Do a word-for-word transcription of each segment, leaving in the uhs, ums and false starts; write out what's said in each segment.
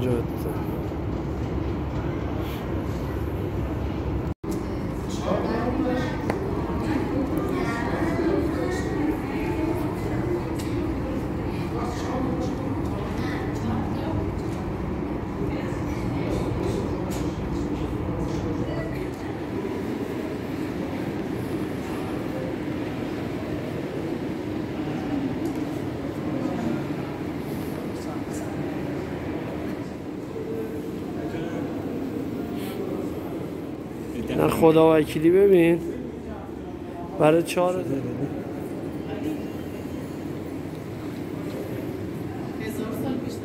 اینجا نه خدا وکیلی ببین برای چهار هزار سال پیشتر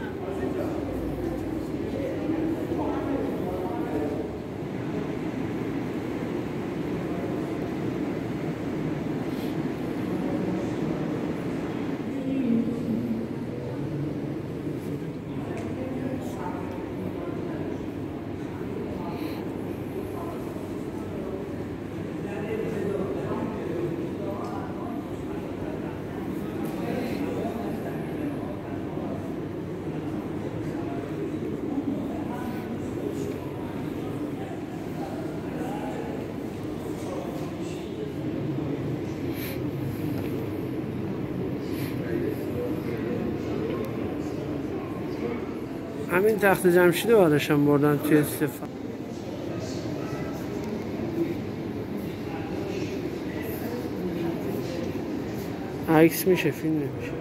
همین تخت جمشید رو برداشتم بردن توی استفاده عکس میشه فیلم نمیشه.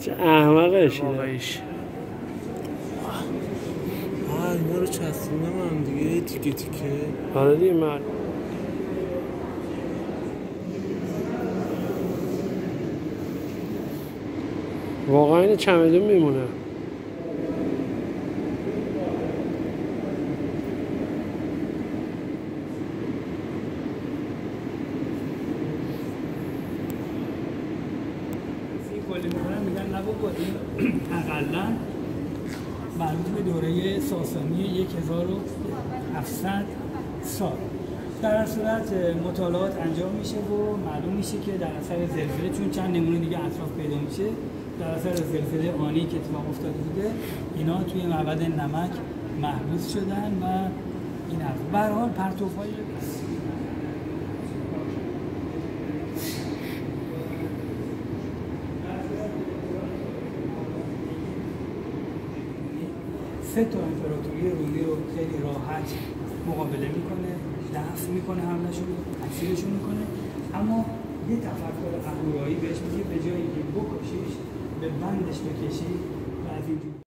چه احمقش واقعیش. آه اینا رو چسبونم هم دیگه تیکه تیکه. آره دیگه من واقعا این چمدون میمونه. این کلی میکنم میگن نبا با این اقلا مربوط به دوره ساسانی هزار و هفتصد سال. در هر صورت مطالعات انجام میشه و معلوم میشه که در اثر زلزله، چون چند نمونه دیگه اطراف پیدا میشه، در اثر زلزله آنی که اتفاق افتاده بوده اینا توی معبد نمک محبوس شدن و این به هر حال پرتوهای سه تا امپراتوری رومی رو خیلی راحت مقابله میکنه، دفع میکنه، حمله شده اسیرشون میکنه، اما یه تفکر اهورایی بهش میگه به جایی که بکشیش به بندش بکشی و از اینجور